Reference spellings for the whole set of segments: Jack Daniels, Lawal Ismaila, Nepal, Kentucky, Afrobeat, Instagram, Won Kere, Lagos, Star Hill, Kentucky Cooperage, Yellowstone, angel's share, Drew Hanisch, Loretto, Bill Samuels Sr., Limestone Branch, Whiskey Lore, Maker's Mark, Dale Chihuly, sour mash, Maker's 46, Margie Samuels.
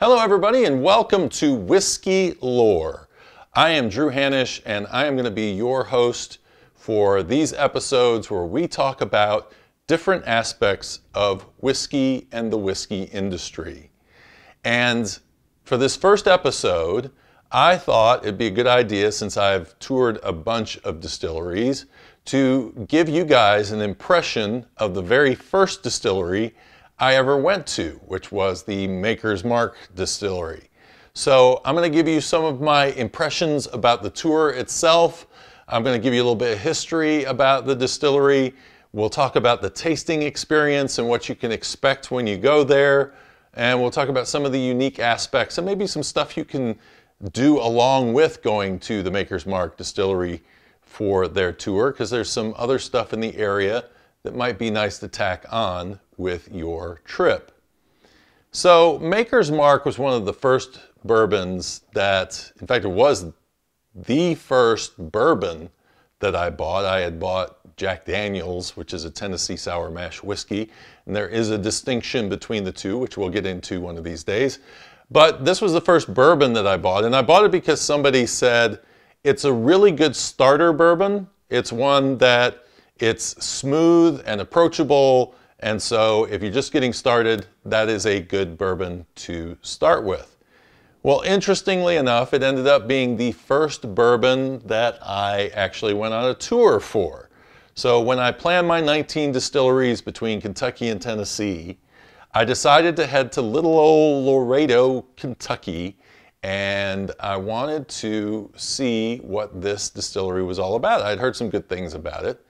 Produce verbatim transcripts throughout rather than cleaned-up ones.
Hello everybody and welcome to Whiskey Lore. I am Drew Hanisch and I am going to be your host for these episodes where we talk about different aspects of whiskey and the whiskey industry. And for this first episode, I thought it'd be a good idea, since I've toured a bunch of distilleries, to give you guys an impression of the very first distillery I ever went to, which was the Maker's Mark distillery. So I'm going to give you some of my impressions about the tour itself. I'm going to give you a little bit of history about the distillery. We'll talk about the tasting experience and what you can expect when you go there. And we'll talk about some of the unique aspects and maybe some stuff you can do along with going to the Maker's Mark distillery for their tour, because there's some other stuff in the area that might be nice to tack on with your trip. So Maker's Mark was one of the first bourbons that, in fact, it was the first bourbon that I bought. I had bought Jack Daniels, which is a Tennessee sour mash whiskey, and there is a distinction between the two, which we'll get into one of these days. But this was the first bourbon that I bought, and I bought it because somebody said, it's a really good starter bourbon. It's one that it's smooth and approachable, and so if you're just getting started, that is a good bourbon to start with. Well, interestingly enough, it ended up being the first bourbon that I actually went on a tour for. So when I planned my nineteen distilleries between Kentucky and Tennessee, I decided to head to little old Loretto, Kentucky, and I wanted to see what this distillery was all about. I'd heard some good things about it.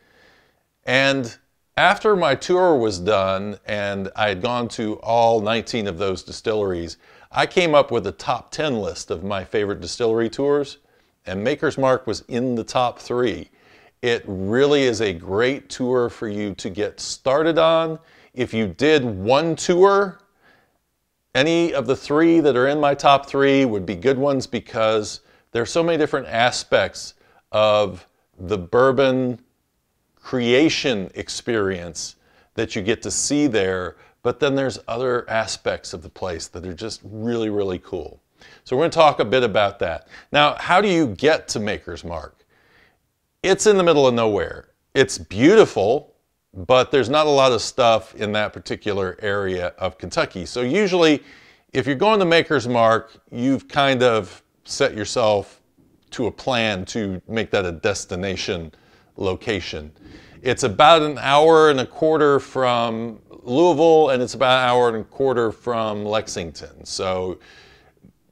And after my tour was done and I had gone to all nineteen of those distilleries, I came up with a top ten list of my favorite distillery tours, and Maker's Mark was in the top three. It really is a great tour for you to get started on. If you did one tour, any of the three that are in my top three would be good ones, because there are so many different aspects of the bourbon creation experience that you get to see there, but then there's other aspects of the place that are just really, really cool. So we're going to talk a bit about that. Now, how do you get to Maker's Mark? It's in the middle of nowhere. It's beautiful, but there's not a lot of stuff in that particular area of Kentucky. So usually, if you're going to Maker's Mark, you've kind of set yourself to a plan to make that a destination location. It's about an hour and a quarter from Louisville, and it's about an hour and a quarter from Lexington. So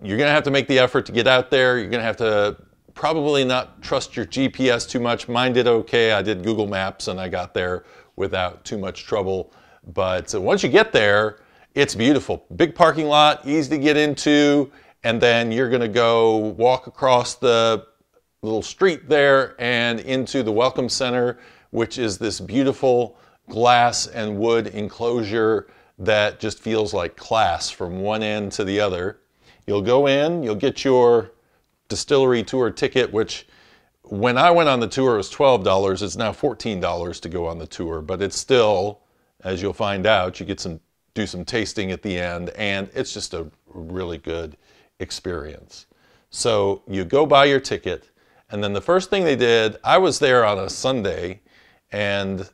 you're going to have to make the effort to get out there. You're going to have to probably not trust your G P S too much. Mine did okay. I did Google Maps and I got there without too much trouble. But once you get there, it's beautiful. Big parking lot, easy to get into, and then you're going to go walk across the little street there and into the Welcome Center, which is this beautiful glass and wood enclosure that just feels like class from one end to the other. You'll go in, you'll get your distillery tour ticket, which when I went on the tour it was twelve dollars. It's now fourteen dollars to go on the tour, but it's still, as you'll find out, you get some do some tasting at the end, and it's just a really good experience. So you go buy your ticket. And then the first thing they did, I was there on a Sunday, and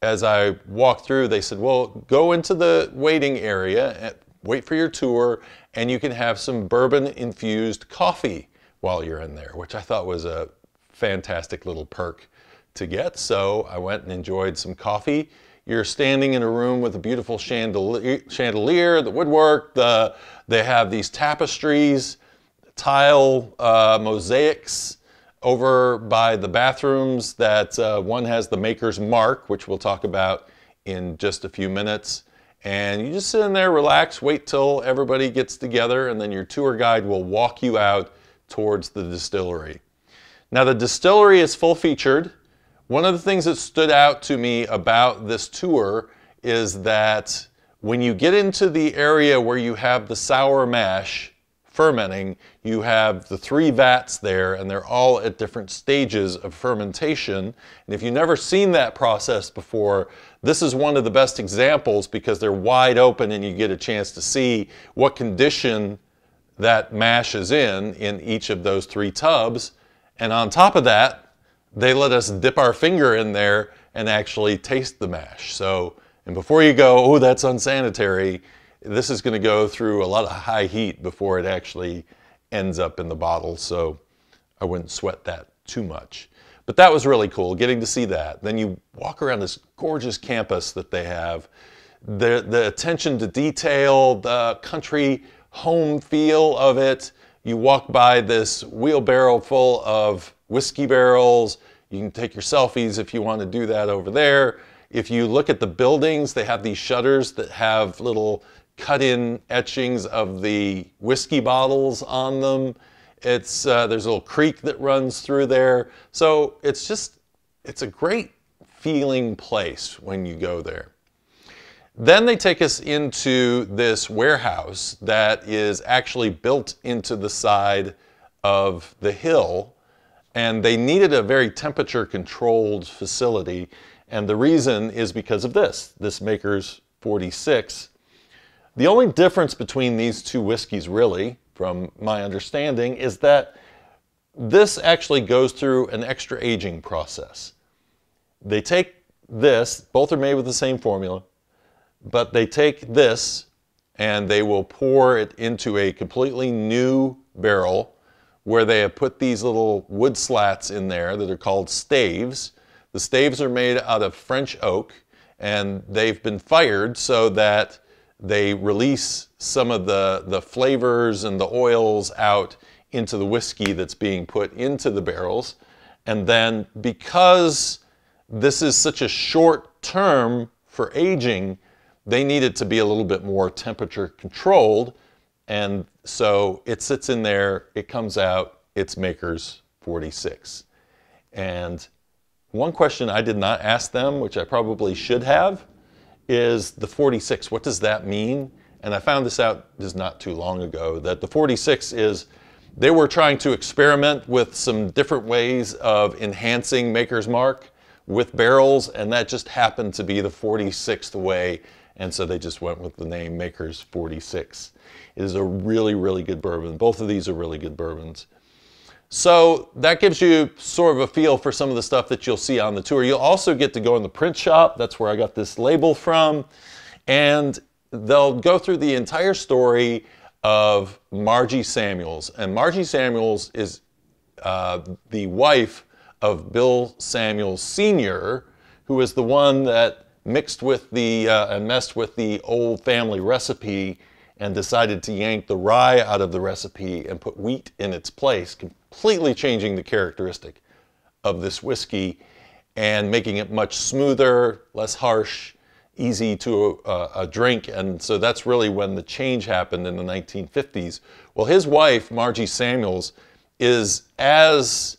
as I walked through, they said, well, go into the waiting area, and wait for your tour, and you can have some bourbon-infused coffee while you're in there, which I thought was a fantastic little perk to get. So I went and enjoyed some coffee. You're standing in a room with a beautiful chandelier, chandelier the woodwork, the, they have these tapestries, tile uh, mosaics, over by the bathrooms that uh, one has the Maker's Mark, which we'll talk about in just a few minutes. And you just sit in there, relax, wait till everybody gets together, and then your tour guide will walk you out towards the distillery. Now the distillery is full featured. One of the things that stood out to me about this tour is that when you get into the area where you have the sour mash fermenting, you have the three vats there, and they're all at different stages of fermentation. And if you've never seen that process before, this is one of the best examples, because they're wide open and you get a chance to see what condition that mash is in, in each of those three tubs. And on top of that, they let us dip our finger in there and actually taste the mash. So, and before you go, oh, that's unsanitary, this is gonna go through a lot of high heat before it actually ends up in the bottle. So I wouldn't sweat that too much. But that was really cool, getting to see that. Then you walk around this gorgeous campus that they have. The, the attention to detail, the country home feel of it. You walk by this wheelbarrow full of whiskey barrels. You can take your selfies if you want to do that over there. If you look at the buildings, they have these shutters that have little cut-in etchings of the whiskey bottles on them. It's, uh, there's a little creek that runs through there. So it's just, it's a great feeling place when you go there. Then they take us into this warehouse that is actually built into the side of the hill. And they needed a very temperature controlled facility. And the reason is because of this, this Maker's forty-six. The only difference between these two whiskeys really, from my understanding, is that this actually goes through an extra aging process. They take this, both are made with the same formula, but they take this and they will pour it into a completely new barrel where they have put these little wood slats in there that are called staves. The staves are made out of French oak and they've been fired so that they release some of the, the flavors and the oils out into the whiskey that's being put into the barrels. And then because this is such a short term for aging, they need it to be a little bit more temperature controlled. And so it sits in there, it comes out, it's Maker's forty-six. And one question I did not ask them, which I probably should have, is the forty-six, what does that mean? And I found this out just not too long ago, that the forty-six is, they were trying to experiment with some different ways of enhancing Maker's Mark with barrels, and that just happened to be the forty-sixth way, and so they just went with the name Maker's forty-six. It is a really, really good bourbon. Both of these are really good bourbons. So that gives you sort of a feel for some of the stuff that you'll see on the tour. You'll also get to go in the print shop. That's where I got this label from. And they'll go through the entire story of Margie Samuels. And Margie Samuels is uh, the wife of Bill Samuels Senior, who is the one that mixed with the, uh, and messed with the old family recipe and decided to yank the rye out of the recipe and put wheat in its place, completely changing the characteristic of this whiskey and making it much smoother, less harsh, easy to uh, a drink. And so that's really when the change happened in the nineteen fifties. Well, his wife, Margie Samuels, is as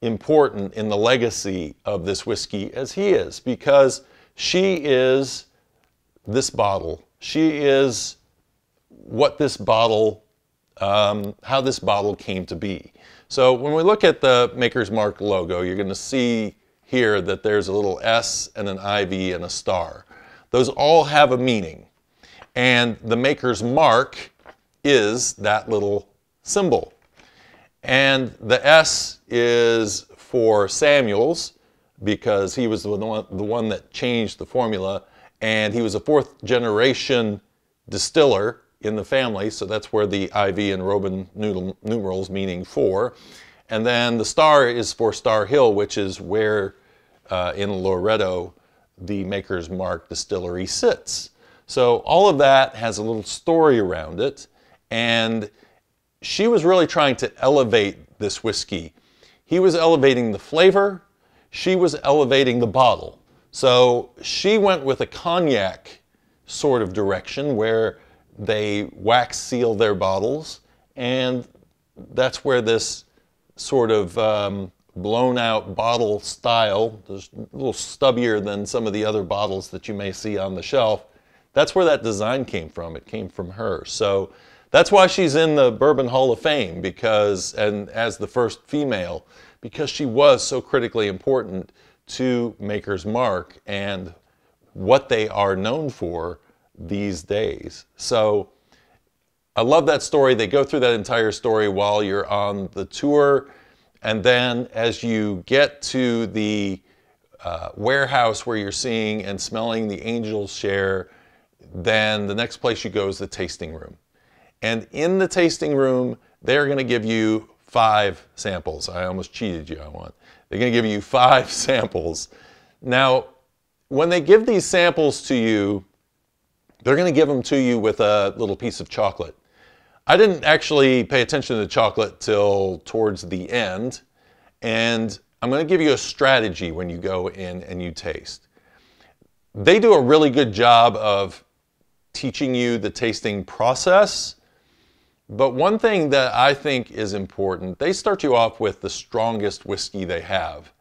important in the legacy of this whiskey as he is, because she is this bottle. She is what this bottle, um, how this bottle came to be. So when we look at the Maker's Mark logo, you're gonna see here that there's a little S and an I V and a star. Those all have a meaning. And the Maker's Mark is that little symbol. And the S is for Samuels, because he was the one, the one that changed the formula, and he was a fourth generation distiller in the family, so that's where the I V and Roman numerals meaning four. And then the star is for Star Hill, which is where uh, in Loretto the Maker's Mark distillery sits. So all of that has a little story around it, and she was really trying to elevate this whiskey. He was elevating the flavor, she was elevating the bottle. So she went with a cognac sort of direction where they wax seal their bottles, and that's where this sort of um, blown out bottle style, a little stubbier than some of the other bottles that you may see on the shelf, that's where that design came from. It came from her. So that's why she's in the Bourbon Hall of Fame, because, and as the first female, because she was so critically important to Maker's Mark and what they are known for these days. So I love that story. They go through that entire story while you're on the tour. And then as you get to the uh, warehouse where you're seeing and smelling the angel's share, then the next place you go is the tasting room. And in the tasting room, they're going to give you five samples. I almost cheated you on one. They're going to give you five samples. Now, when they give these samples to you, they're going to give them to you with a little piece of chocolate. I didn't actually pay attention to the chocolate till towards the end. And I'm going to give you a strategy when you go in and you taste. They do a really good job of teaching you the tasting process. But one thing that I think is important, they start you off with the strongest whiskey they have,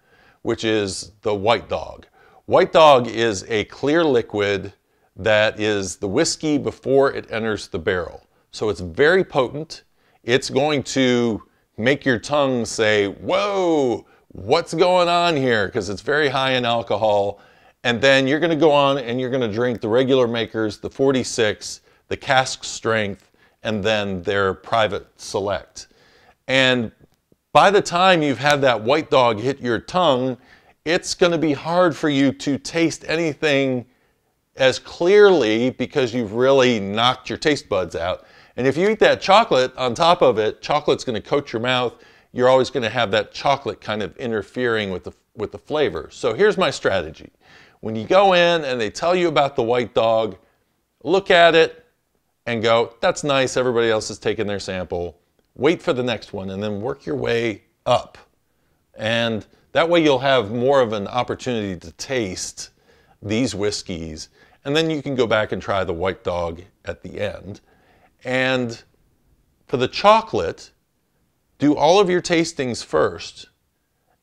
which is the White Dog. White Dog is a clear liquid that is the whiskey before it enters the barrel. So it's very potent. It's going to make your tongue say, whoa, what's going on here? Because it's very high in alcohol. And then you're going to go on and you're going to drink the regular Makers, the forty-six, the cask strength, and then their private select. And by the time you've had that White Dog hit your tongue, it's going to be hard for you to taste anything as clearly because you've really knocked your taste buds out. And if you eat that chocolate on top of it, chocolate's going to coat your mouth. You're always going to have that chocolate kind of interfering with the, with the flavor. So here's my strategy. When you go in and they tell you about the White Dog, look at it and go, that's nice, everybody else is taking their sample. Wait for the next one and then work your way up. And that way you'll have more of an opportunity to taste these whiskeys. And then you can go back and try the White Dog at the end. And for the chocolate, do all of your tastings first,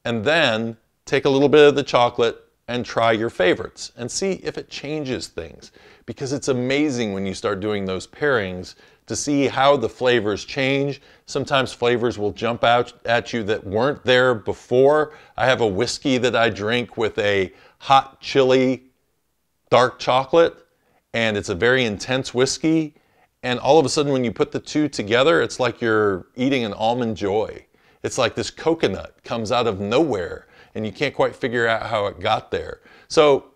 and then take a little bit of the chocolate and try your favorites and see if it changes things. Because it's amazing when you start doing those pairings to see how the flavors change. Sometimes flavors will jump out at you that weren't there before. I have a whiskey that I drink with a hot chili dark chocolate, and it's a very intense whiskey. And all of a sudden when you put the two together, it's like you're eating an almond joy. It's like this coconut comes out of nowhere and you can't quite figure out how it got there. So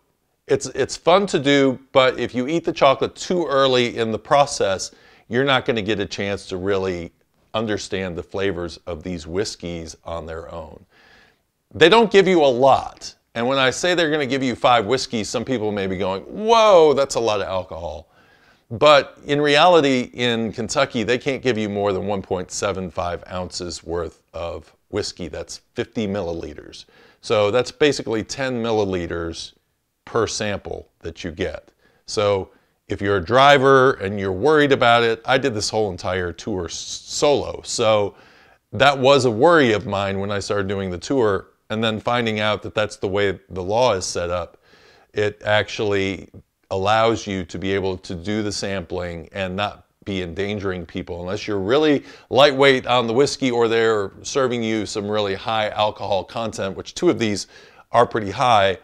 it's, it's fun to do, but if you eat the chocolate too early in the process, you're not going to get a chance to really understand the flavors of these whiskeys on their own. They don't give you a lot. And when I say they're going to give you five whiskeys, some people may be going, whoa, that's a lot of alcohol. But in reality, in Kentucky, they can't give you more than one point seven five ounces worth of whiskey. That's fifty milliliters. So that's basically ten milliliters per sample that you get. So if you're a driver and you're worried about it, I did this whole entire tour solo. So that was a worry of mine when I started doing the tour. And then finding out that that's the way the law is set up, it actually allows you to be able to do the sampling and not be endangering people unless you're really lightweight on the whiskey or they're serving you some really high alcohol content, which two of these are pretty high.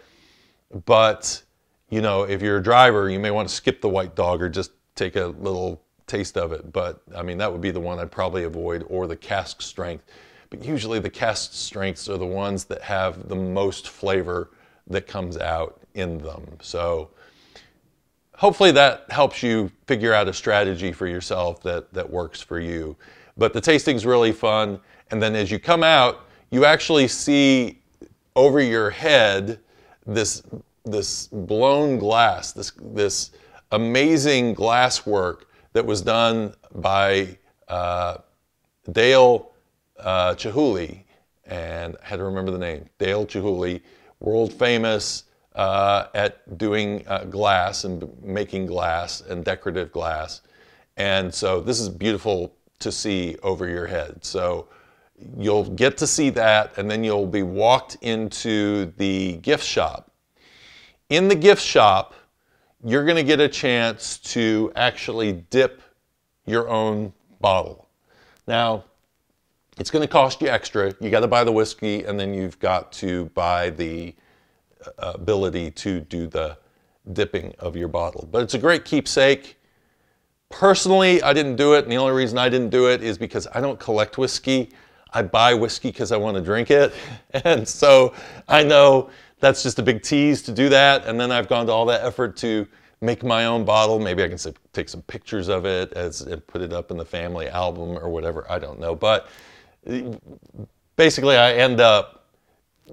But, you know, if you're a driver, you may want to skip the White Dog or just take a little taste of it. But, I mean, that would be the one I'd probably avoid, or the cask strength. But usually the cask strengths are the ones that have the most flavor that comes out in them. So hopefully that helps you figure out a strategy for yourself that, that works for you. But the tasting's really fun. And then as you come out, you actually see over your head this, this blown glass, this, this amazing glass work that was done by uh, Dale Uh, Chihuly, and I had to remember the name, Dale Chihuly, world famous uh, at doing uh, glass and making glass and decorative glass. And so this is beautiful to see over your head. So you'll get to see that, and then you'll be walked into the gift shop. In the gift shop, you're going to get a chance to actually dip your own bottle. Now, it's going to cost you extra. You got to buy the whiskey, and then you've got to buy the ability to do the dipping of your bottle. But it's a great keepsake. Personally, I didn't do it, and the only reason I didn't do it is because I don't collect whiskey. I buy whiskey because I want to drink it, and so I know that's just a big tease to do that, and then I've gone to all that effort to make my own bottle. Maybe I can take some pictures of it as, and put it up in the family album or whatever, I don't know, but basically I end up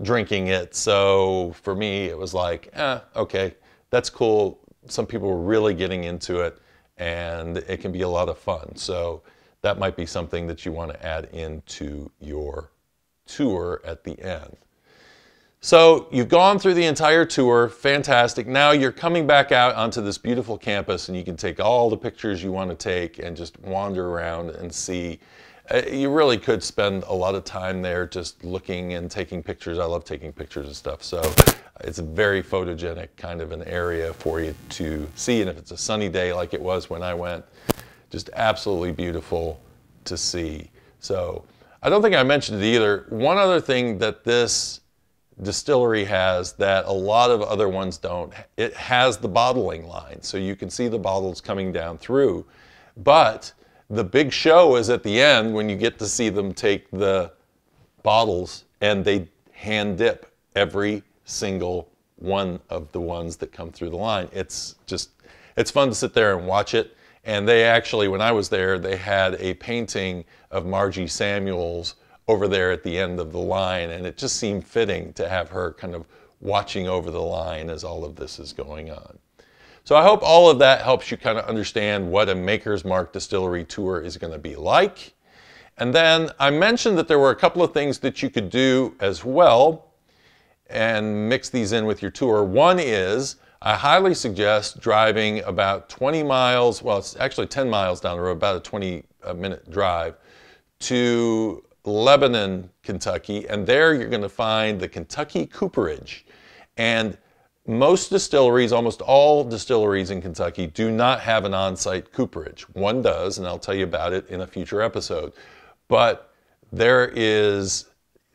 drinking it, so for me it was like, eh, okay, that's cool. Some people were really getting into it, and it can be a lot of fun, so that might be something that you want to add into your tour at the end. So you've gone through the entire tour, fantastic. Now you're coming back out onto this beautiful campus, and you can take all the pictures you want to take and just wander around and see. You really could spend a lot of time there just looking and taking pictures. I love taking pictures and stuff, so it's a very photogenic kind of an area for you to see. And if it's a sunny day like it was when I went, just absolutely beautiful to see. So I don't think I mentioned it either. One other thing that this distillery has that a lot of other ones don't, it has the bottling line, so you can see the bottles coming down through, but the big show is at the end when you get to see them take the bottles, and they hand dip every single one of the ones that come through the line. It's just, it's fun to sit there and watch it. And they actually, when I was there, they had a painting of Margie Samuels over there at the end of the line, and it just seemed fitting to have her kind of watching over the line as all of this is going on. So I hope all of that helps you kind of understand what a Maker's Mark distillery tour is going to be like. And then I mentioned that there were a couple of things that you could do as well and mix these in with your tour. One is, I highly suggest driving about twenty miles, well, it's actually ten miles down the road, about a twenty minute drive to Lebanon, Kentucky, and there you're going to find the Kentucky Cooperage. And most distilleries, almost all distilleries in Kentucky, do not have an on-site cooperage. One does, and I'll tell you about it in a future episode. But there is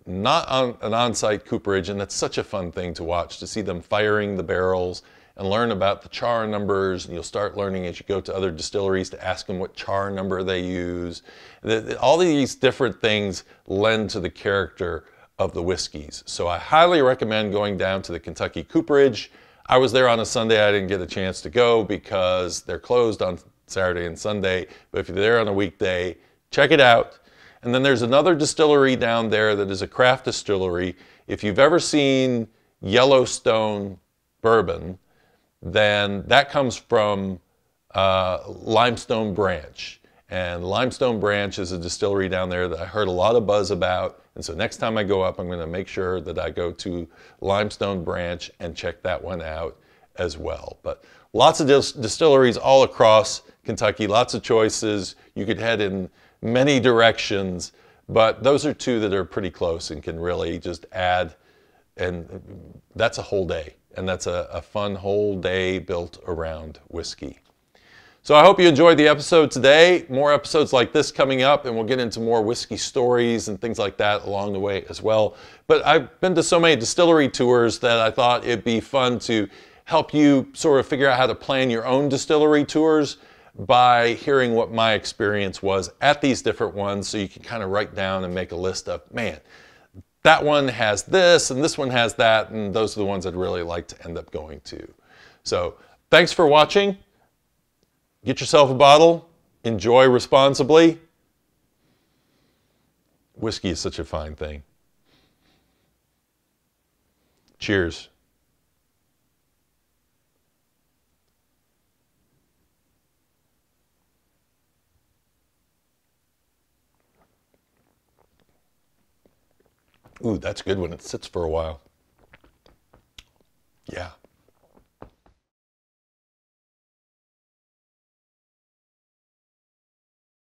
not on, an on-site cooperage, and that's such a fun thing to watch, to see them firing the barrels and learn about the char numbers, and you'll start learning as you go to other distilleries to ask them what char number they use. The, the, all these different things lend to the character of the whiskeys. So I highly recommend going down to the Kentucky Cooperage. I was there on a Sunday. I didn't get a chance to go because they're closed on Saturday and Sunday, but if you're there on a weekday, check it out. And then there's another distillery down there that is a craft distillery. If you've ever seen Yellowstone bourbon, then that comes from uh, Limestone Branch. And Limestone Branch is a distillery down there that I heard a lot of buzz about. And so next time I go up, I'm going to make sure that I go to Limestone Branch and check that one out as well. But lots of dis distilleries all across Kentucky, lots of choices. You could head in many directions, but those are two that are pretty close and can really just add, and that's a whole day. And that's a, a fun whole day built around whiskey. So I hope you enjoyed the episode today. More episodes like this coming up, and we'll get into more whiskey stories and things like that along the way as well. But I've been to so many distillery tours that I thought it'd be fun to help you sort of figure out how to plan your own distillery tours by hearing what my experience was at these different ones, so you can kind of write down and make a list of, man, that one has this and this one has that, and those are the ones I'd really like to end up going to. So thanks for watching. Get yourself a bottle. Enjoy responsibly. Whiskey is such a fine thing. Cheers. Ooh, that's good when it sits for a while. Yeah.